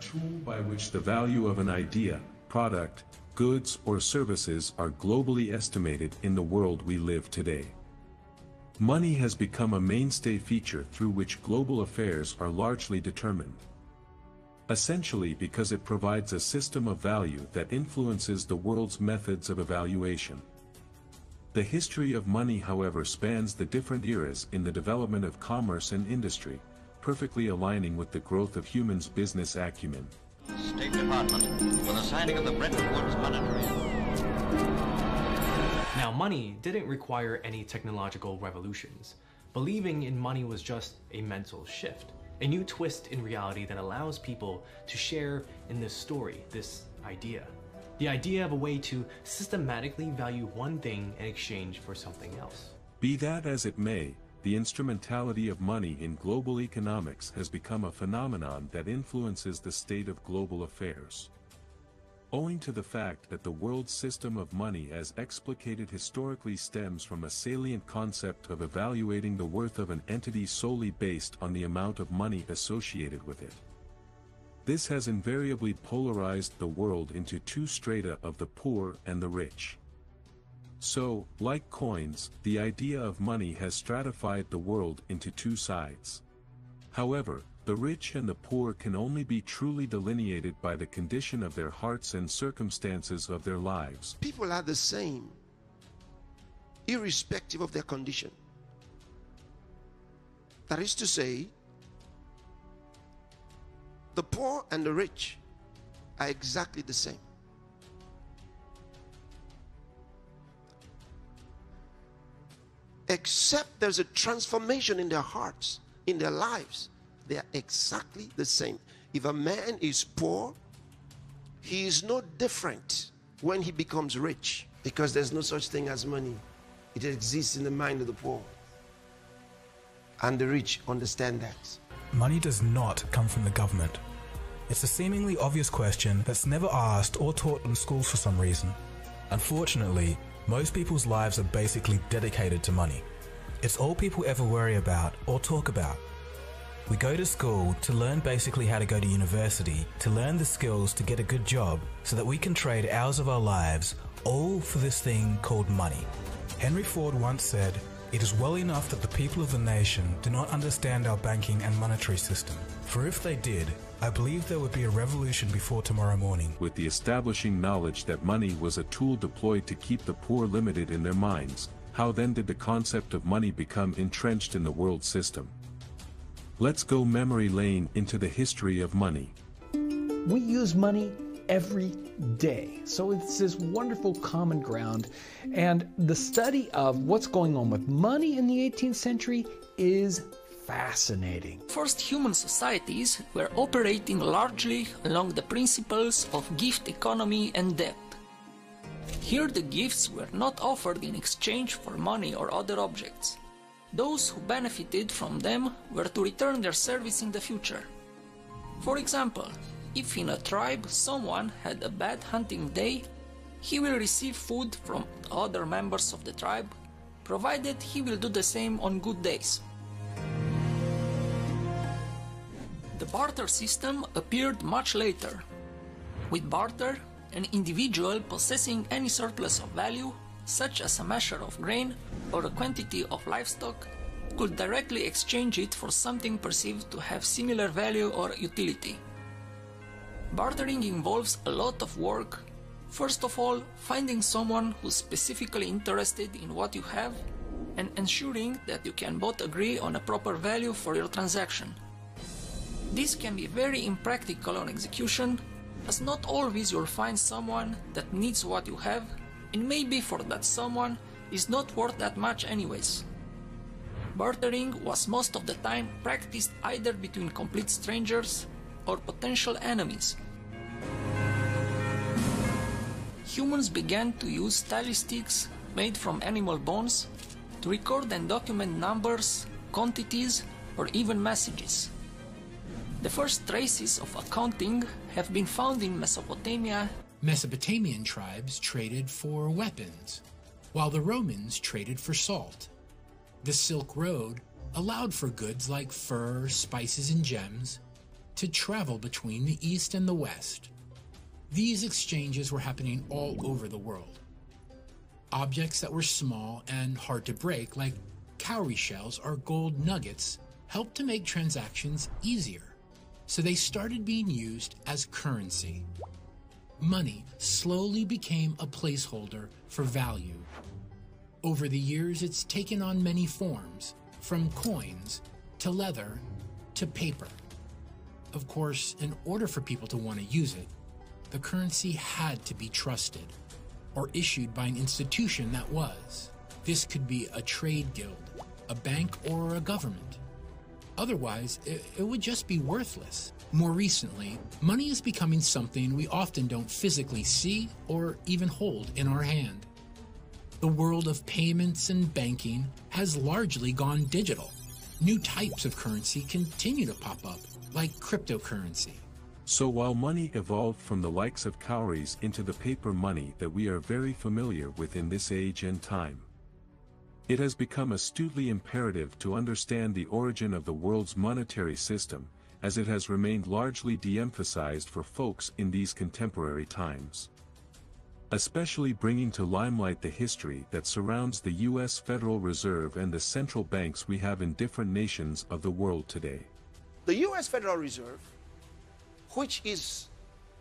tool by which the value of an idea, product, goods or services are globally estimated in the world we live today. Money has become a mainstay feature through which global affairs are largely determined. Essentially because it provides a system of value that influences the world's methods of evaluation. The history of money, however, spans the different eras in the development of commerce and industry, perfectly aligning with the growth of humans' business acumen. State Department, for the signing of the Bretton Woods Monetary Act. Now, money didn't require any technological revolutions. Believing in money was just a mental shift, a new twist in reality that allows people to share in this story, this idea. The idea of a way to systematically value one thing in exchange for something else. Be that as it may, the instrumentality of money in global economics has become a phenomenon that influences the state of global affairs. Owing to the fact that the world's system of money as explicated historically stems from a salient concept of evaluating the worth of an entity solely based on the amount of money associated with it. This has invariably polarized the world into two strata of the poor and the rich. So, like coins, the idea of money has stratified the world into two sides. However, the rich and the poor can only be truly delineated by the condition of their hearts and circumstances of their lives. People are the same, irrespective of their condition. That is to say, the poor and the rich are exactly the same. Except there's a transformation in their hearts, in their lives. They are exactly the same. If a man is poor, he is no different when he becomes rich, because there's no such thing as money. It exists in the mind of the poor. And the rich understand that. Money does not come from the government. It's a seemingly obvious question that's never asked or taught in schools for some reason. Unfortunately, most people's lives are basically dedicated to money. It's all people ever worry about or talk about. We go to school to learn basically how to go to university, to learn the skills to get a good job so that we can trade hours of our lives all for this thing called money. Henry Ford once said, "It is well enough that the people of the nation do not understand our banking and monetary system. For if they did, I believe there would be a revolution before tomorrow morning." With the establishing knowledge that money was a tool deployed to keep the poor limited in their minds, how then did the concept of money become entrenched in the world system? Let's go memory lane into the history of money. We use money every day, so it's this wonderful common ground, and the study of what's going on with money in the 18th century is fascinating. First human societies were operating largely along the principles of gift economy and debt. Here the gifts were not offered in exchange for money or other objects. Those who benefited from them were to return their service in the future. For example, if in a tribe someone had a bad hunting day, he will receive food from other members of the tribe, provided he will do the same on good days. The barter system appeared much later. With barter, an individual possessing any surplus of value, such as a measure of grain or a quantity of livestock, could directly exchange it for something perceived to have similar value or utility. Bartering involves a lot of work. First of all, finding someone who's specifically interested in what you have and ensuring that you can both agree on a proper value for your transaction. This can be very impractical on execution, as not always you'll find someone that needs what you have, and maybe for that someone is not worth that much anyways. Bartering was most of the time practiced either between complete strangers or potential enemies. Humans began to use tally sticks made from animal bones to record and document numbers, quantities, or even messages. The first traces of accounting have been found in Mesopotamia. Mesopotamian tribes traded for weapons, while the Romans traded for salt. The Silk Road allowed for goods like fur, spices, and gems to travel between the East and the West. These exchanges were happening all over the world. Objects that were small and hard to break, like cowrie shells or gold nuggets, helped to make transactions easier, so they started being used as currency. Money slowly became a placeholder for value. Over the years, it's taken on many forms, from coins to leather to paper. Of course, in order for people to want to use it, the currency had to be trusted or issued by an institution that was. This could be a trade guild, a bank, or a government. Otherwise, it would just be worthless. More recently, money is becoming something we often don't physically see or even hold in our hand. The world of payments and banking has largely gone digital. New types of currency continue to pop up, like cryptocurrency. So while money evolved from the likes of cowries into the paper money that we are very familiar with in this age and time, it has become astutely imperative to understand the origin of the world's monetary system, as it has remained largely de-emphasized for folks in these contemporary times. Especially bringing to limelight the history that surrounds the U.S. Federal Reserve and the central banks we have in different nations of the world today. The U.S. Federal Reserve, which is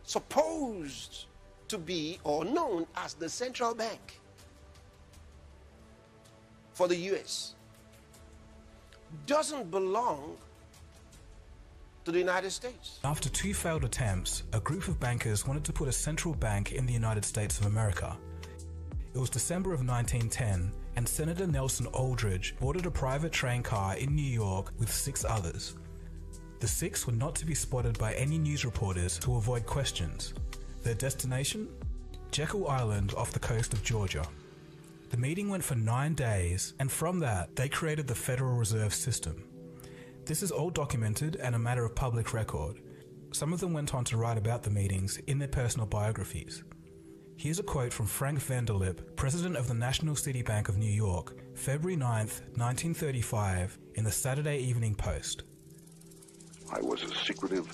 supposed to be or known as the central bank for the U.S., doesn't belong to the United States. After two failed attempts, a group of bankers wanted to put a central bank in the United States of America. It was December of 1910, and Senator Nelson Aldrich boarded a private train car in New York with 6 others. The 6 were not to be spotted by any news reporters to avoid questions. Their destination? Jekyll Island off the coast of Georgia. The meeting went for 9 days, and from that, they created the Federal Reserve System. This is all documented and a matter of public record. Some of them went on to write about the meetings in their personal biographies. Here's a quote from Frank Vanderlip, President of the National City Bank of New York, February 9, 1935, in the Saturday Evening Post. I was as secretive,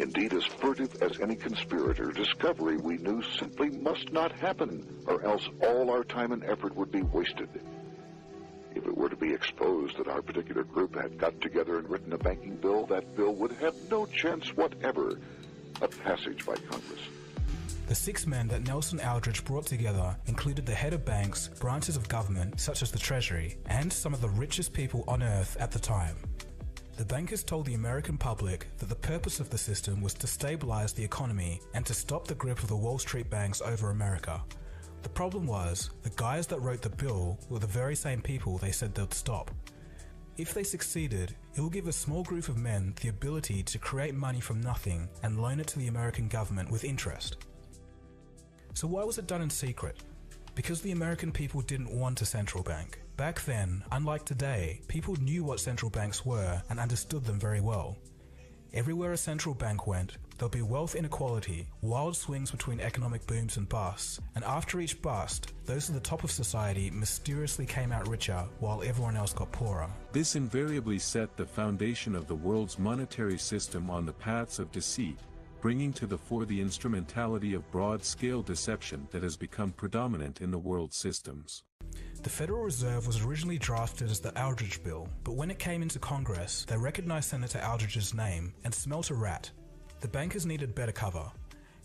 indeed as furtive as any conspirator. Discovery, we knew, simply must not happen, or else all our time and effort would be wasted. If it were to be exposed that our particular group had got together and written a banking bill, that bill would have no chance whatever of passage by Congress. The 6 men that Nelson Aldrich brought together included the head of banks, branches of government, such as the Treasury, and some of the richest people on earth at the time. The bankers told the American public that the purpose of the system was to stabilize the economy and to stop the grip of the Wall Street banks over America. The problem was, the guys that wrote the bill were the very same people they said they'd stop. If they succeeded, it will give a small group of men the ability to create money from nothing and loan it to the American government with interest. So why was it done in secret? Because the American people didn't want a central bank. Back then, unlike today, people knew what central banks were and understood them very well. Everywhere a central bank went, there'd be wealth inequality, wild swings between economic booms and busts, and after each bust, those at the top of society mysteriously came out richer while everyone else got poorer. This invariably set the foundation of the world's monetary system on the paths of deceit, bringing to the fore the instrumentality of broad-scale deception that has become predominant in the world's systems. The Federal Reserve was originally drafted as the Aldrich Bill, but when it came into Congress, they recognized Senator Aldrich's name and smelt a rat. The bankers needed better cover.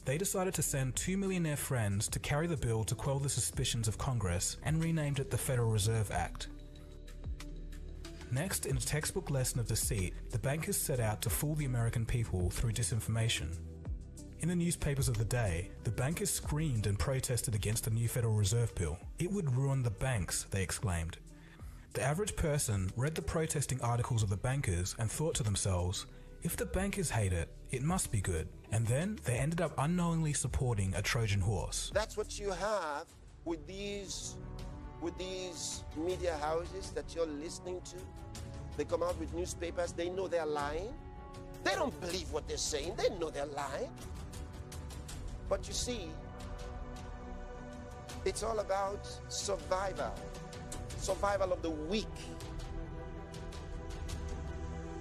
They decided to send 2 millionaire friends to carry the bill to quell the suspicions of Congress and renamed it the Federal Reserve Act. Next, in a textbook lesson of deceit, the bankers set out to fool the American people through disinformation. In the newspapers of the day, the bankers screamed and protested against the new Federal Reserve Bill. It would ruin the banks, they exclaimed. The average person read the protesting articles of the bankers and thought to themselves, if the bankers hate it, it must be good. And then they ended up unknowingly supporting a Trojan horse. That's what you have with these media houses that you're listening to. They come out with newspapers, they know they're lying. They don't believe what they're saying, they know they're lying. But you see, it's all about survival. Survival of the weak.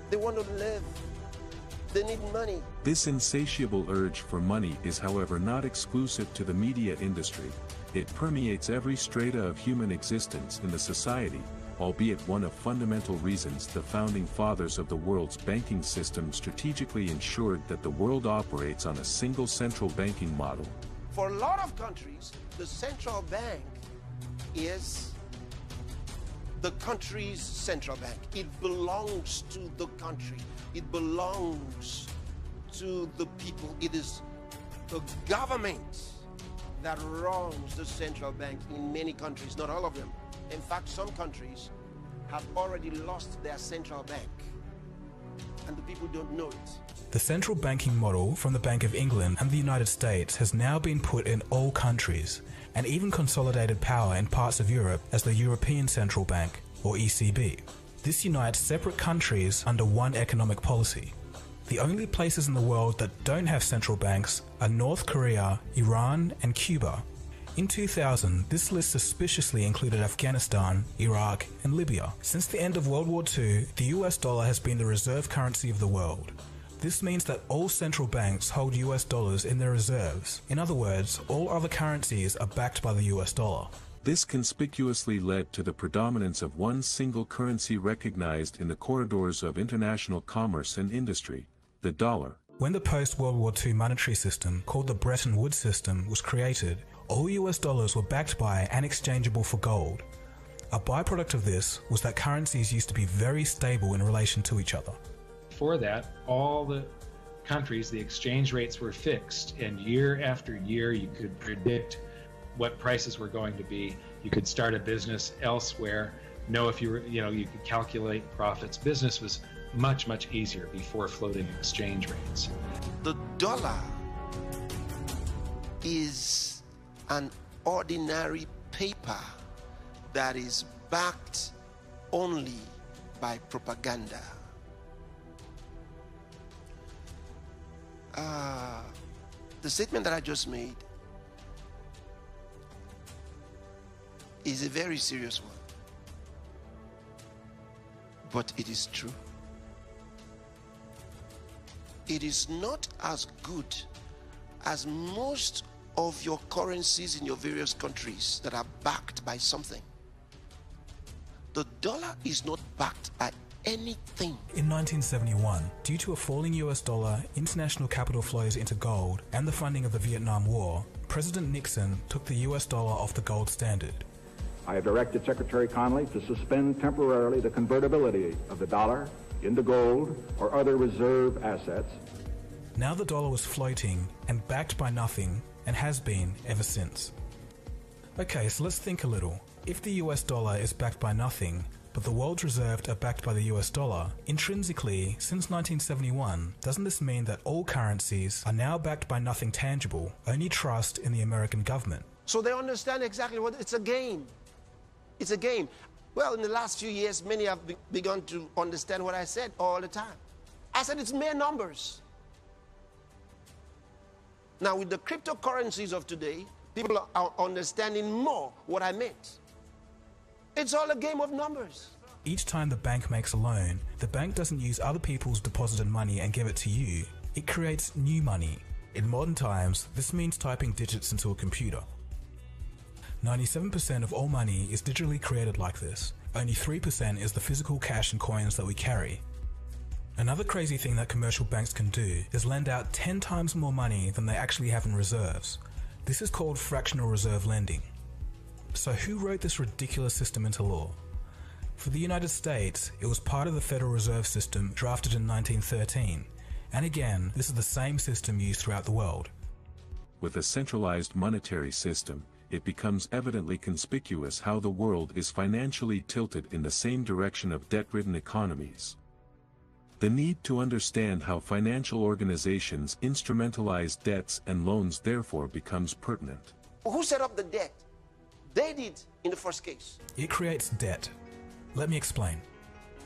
They want to live They need money. This insatiable urge for money is, however, not exclusive to the media industry. It permeates every strata of human existence in the society, albeit one of fundamental reasons the founding fathers of the world's banking system strategically ensured that the world operates on a single central banking model. For a lot of countries, the central bank is the country's central bank. It belongs to the country. It belongs to the people. It is the government that runs the central bank in many countries, not all of them. In fact, some countries have already lost their central bank, and the people don't know it. The central banking model from the Bank of England and the United States has now been put in all countries, and even consolidated power in parts of Europe as the European Central Bank, or ECB. This unites separate countries under one economic policy. The only places in the world that don't have central banks are North Korea, Iran, and Cuba. In 2000, this list suspiciously included Afghanistan, Iraq, and Libya. Since the end of World War II, the US dollar has been the reserve currency of the world. This means that all central banks hold US dollars in their reserves. In other words, all other currencies are backed by the US dollar. This conspicuously led to the predominance of one single currency recognized in the corridors of international commerce and industry, the dollar. When the post-World War II monetary system, called the Bretton Woods system, was created, all US dollars were backed by and exchangeable for gold. A byproduct of this was that currencies used to be very stable in relation to each other. Before that, all the countries, the exchange rates were fixed, and year after year you could predict what prices were going to be. You could start a business elsewhere, know if you were, you could calculate profits. Business was much, much easier before floating exchange rates. The dollar is an ordinary paper that is backed only by propaganda. The statement that I just made is a very serious one, but it is true. It is not as good as most of your currencies in your various countries that are backed by something. The dollar is not backed by anything. In 1971, due to a falling US dollar, international capital flows into gold, and the funding of the Vietnam War, President Nixon took the US dollar off the gold standard. I have directed Secretary Connolly to suspend temporarily the convertibility of the dollar into gold or other reserve assets. Now the dollar was floating and backed by nothing, and has been ever since. Okay, so let's think a little. If the US dollar is backed by nothing, but the world's reserves are backed by the US dollar, intrinsically, since 1971, doesn't this mean that all currencies are now backed by nothing tangible, only trust in the American government? So they understand exactly what it's a game. It's a game. Well, in the last few years, many have begun to understand what I said all the time. I said it's mere numbers. Now, with the cryptocurrencies of today, people are understanding more what I meant. It's all a game of numbers. Each time the bank makes a loan, the bank doesn't use other people's deposited money and give it to you. It creates new money. In modern times, this means typing digits into a computer. 97% of all money is digitally created like this. Only 3% is the physical cash and coins that we carry. Another crazy thing that commercial banks can do is lend out 10 times more money than they actually have in reserves. This is called fractional reserve lending. So who wrote this ridiculous system into law? For the United States, it was part of the Federal Reserve System drafted in 1913. And again, this is the same system used throughout the world. With a centralized monetary system, it becomes evidently conspicuous how the world is financially tilted in the same direction of debt-ridden economies. The need to understand how financial organizations instrumentalize debts and loans therefore becomes pertinent. Who set up the debt? They did in the first case. It creates debt. Let me explain.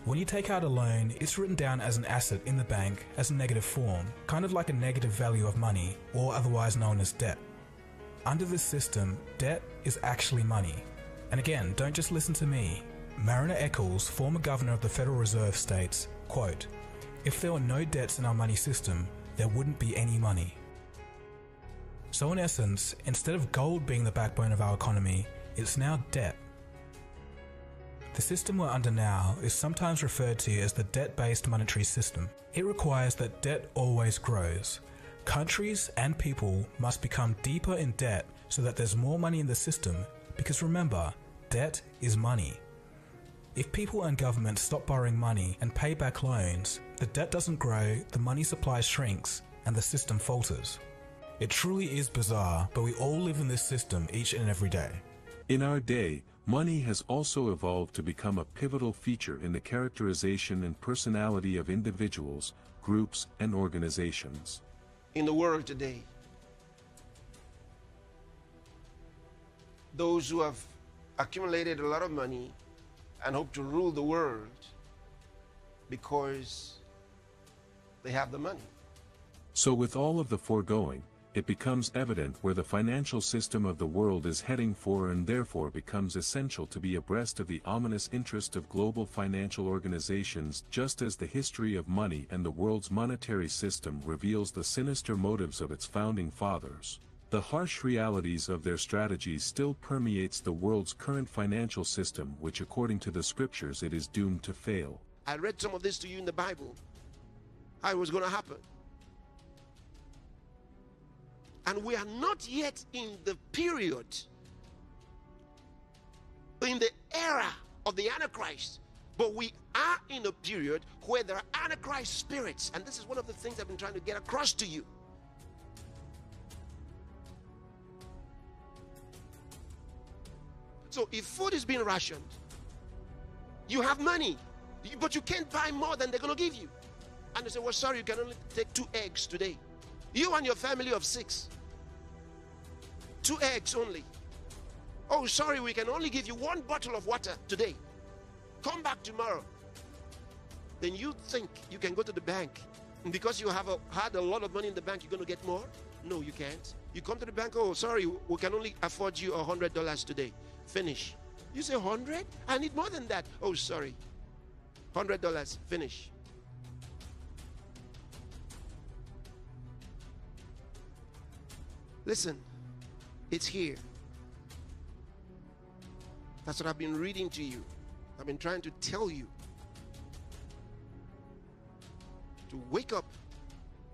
When you take out a loan, it's written down as an asset in the bank as a negative form, kind of like a negative value of money, or otherwise known as debt. Under this system, debt is actually money. And again, don't just listen to me. Mariner Eccles, former governor of the Federal Reserve, states, quote, If there were no debts in our money system, there wouldn't be any money. So in essence, instead of gold being the backbone of our economy, it's now debt. The system we're under now is sometimes referred to as the debt-based monetary system. It requires that debt always grows. Countries and people must become deeper in debt so that there's more money in the system, because remember, debt is money. If people and governments stop borrowing money and pay back loans, the debt doesn't grow, the money supply shrinks, and the system falters. It truly is bizarre, but we all live in this system each and every day. In our day, money has also evolved to become a pivotal feature in the characterization and personality of individuals, groups, and organizations. In the world today, those who have accumulated a lot of money and hope to rule the world because they have the money. So with all of the foregoing, it becomes evident where the financial system of the world is heading for, and therefore becomes essential to be abreast of the ominous interest of global financial organizations, just as the history of money and the world's monetary system reveals the sinister motives of its founding fathers. The harsh realities of their strategies still permeates the world's current financial system, which according to the scriptures it is doomed to fail. I read some of this to you in the Bible, how it was going to happen. And we are not yet in the period, in the era of the Antichrist, but we are in a period where there are Antichrist spirits. And this is one of the things I've been trying to get across to you. So if food is being rationed, you have money, but you can't buy more than they're going to give you. And they say, well, sorry, you can only take 2 eggs today. You and your family of 6. 2 eggs only. Oh, sorry, we can only give you 1 bottle of water today. Come back tomorrow. Then you think you can go to the bank. And because you have had a lot of money in the bank, you're going to get more? No, you can't. You come to the bank, oh, sorry, we can only afford you $100 today. Finish. You say, 100? I need more than that. Oh, sorry. $100. Finish. Listen, it's here. That's what I've been reading to you. I've been trying to tell you to wake up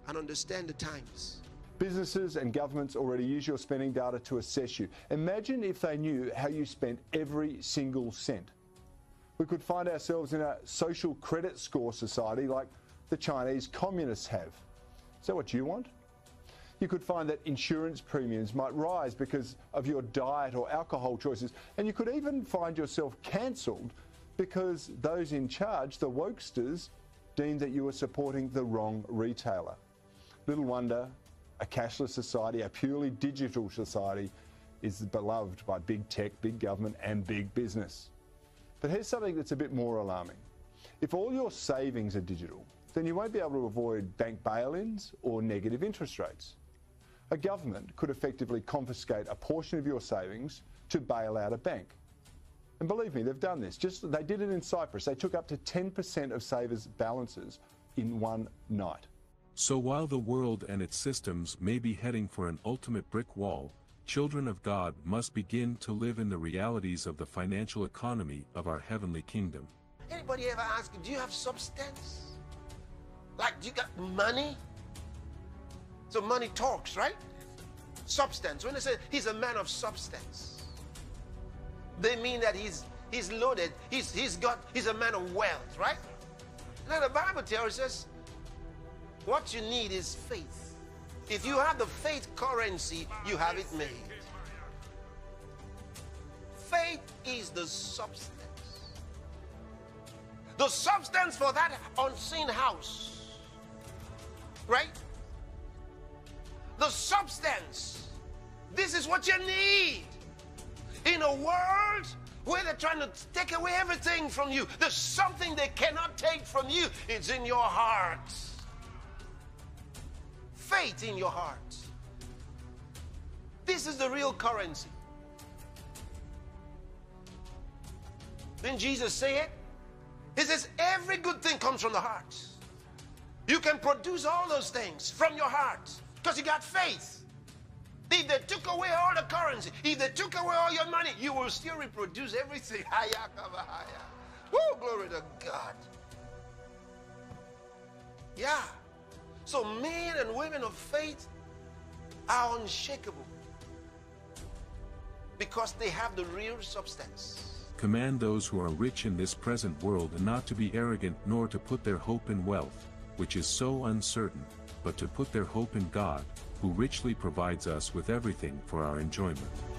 and understand the times. Businesses and governments already use your spending data to assess you. Imagine if they knew how you spent every single cent. We could find ourselves in a social credit score society like the Chinese communists have. Is that what you want? You could find that insurance premiums might rise because of your diet or alcohol choices, and you could even find yourself cancelled because those in charge, the wokesters, deemed that you were supporting the wrong retailer. Little wonder a cashless society, a purely digital society, is beloved by big tech, big government and big business. But here's something that's a bit more alarming. If all your savings are digital, then you won't be able to avoid bank bail-ins or negative interest rates. A government could effectively confiscate a portion of your savings to bail out a bank. And believe me, they've done this. They did it in Cyprus. They took up to 10% of savers' balances in one night. So while the world and its systems may be heading for an ultimate brick wall, children of God must begin to live in the realities of the financial economy of our heavenly kingdom. Anybody ever ask, do you have substance? Like, do you got money? So money talks, right? Substance. When they say he's a man of substance, they mean that he's loaded. He's a man of wealth, right? Now the Bible tells us what you need is faith. If you have the faith currency, you have it made. Faith is the substance. The substance for that unseen house, right? The substance. This is what you need in a world where they're trying to take away everything from you. There's something they cannot take from you. It's in your heart. Faith in your heart. This is the real currency. Didn't Jesus say it? He says every good thing comes from the heart. You can produce all those things from your heart because you got faith. If they took away all the currency, if they took away all your money, you will still reproduce everything. Oh, glory to God. Yeah. So men and women of faith are unshakable because they have the real substance. Command those who are rich in this present world not to be arrogant nor to put their hope in wealth, which is so uncertain, but to put their hope in God, who richly provides us with everything for our enjoyment.